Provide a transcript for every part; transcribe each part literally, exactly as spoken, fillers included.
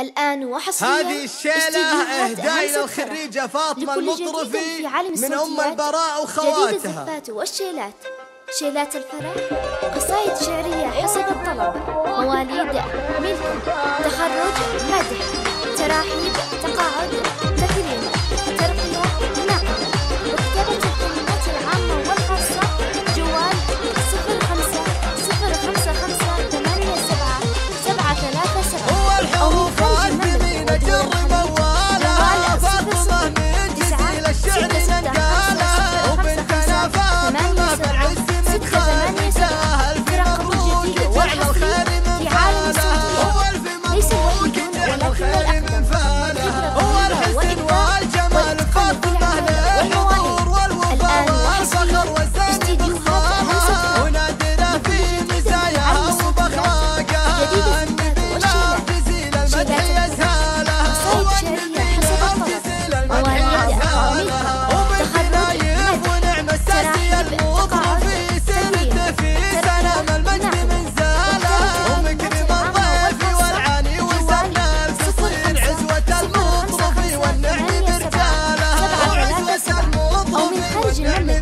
الآن وحصريا هذه الشيلة إهداء إلى الخريجة فاطمة المطرفي من أم البراء وخواتها. جديد الزفات والشيلات، شيلات الفرح، قصائد شعرية حسب الطلب، مواليد، ملك، تخرج، مدح، تراحيب، تقاعد، تكريم، ترقية، نقد، وكتابة الكلمات العامة والخاصة. جوال صفر خمسة صفر خمسة خمسة ثمانية سبعة سبعة ثلاثة سبعة. هو الحروف أجمل نجرب أولها، فاطمة من جزيل الشعر ننقالها، وبنتنا فاطمة بالعز من سهل في مبروك وعلى الخير من فاله. هو الف مبروك وعلى الخير من فاله. هو الحسن والجمال فاطمة للحضور والوفاء والفخر والزين بخصالها، ونادرة في مزاياها وبأخلاقها، النبي لا جزيل المدح يسهالها، هو النبي لا جزيل المدح يسهالها. وبالنايب ونعم الساسي المطرفي في سلام المجد من زالها، ومكرم الضيف والعالي وسنة القصير، عزوة المطرفي والنعم برجالها، وعزوة المطرفي والنعم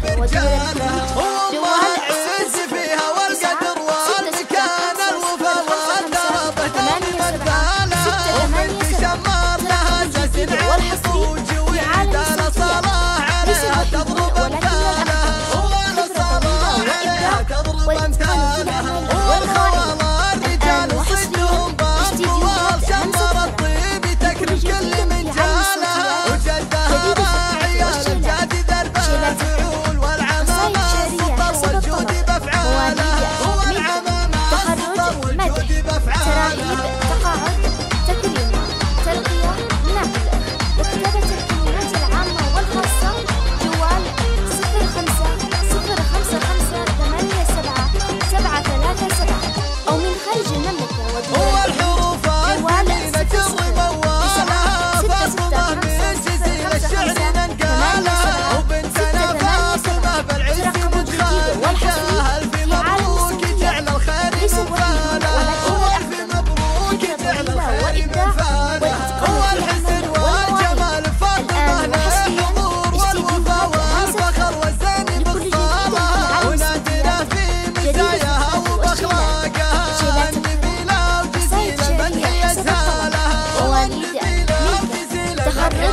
برجالها. والله العز فيها والقدر والمكان، الوفا والثابة دائما ذالها، وبنت شمار لها جسد عرق وجوي عدالة، صلاح عليها تضرب امثالها، تضرب أمثالها. والخوالة الرجال صدهم بالطوال، شمر الطيب تكرم كل من جالها، وجدها راعية للجاد دربها فعول، والعمامة السطر والجود بأفعالها، والعمامة السطر والجود بأفعالها. تراحيب، تقاعد، تكريم، ترقية، نقد، وكتابة الكلمات العامة والخاصة. جوال صفر خمسة صفر خمسة خمسة ثمانية سبعة سبعة ثلاثة سبعة، أو من خارج المملكة ودولة. هو الحروف أجمل نجرب أولها، فاطمة من جزيل الشعر ننقالها، وبنتنا فاطمة بالعز مدخالها، ألف مبروك جعل الخير من فالها. هو ألف مبروك جعل الخير من فالها. هو الحسن والجمال فاطمة للحضور والوفاء والفخر والزين بخصالها، ونادرة في مزاياها وبأخلاقها، النبي لا جزيل المدح يسهالها، والنبي لا جزيل المدح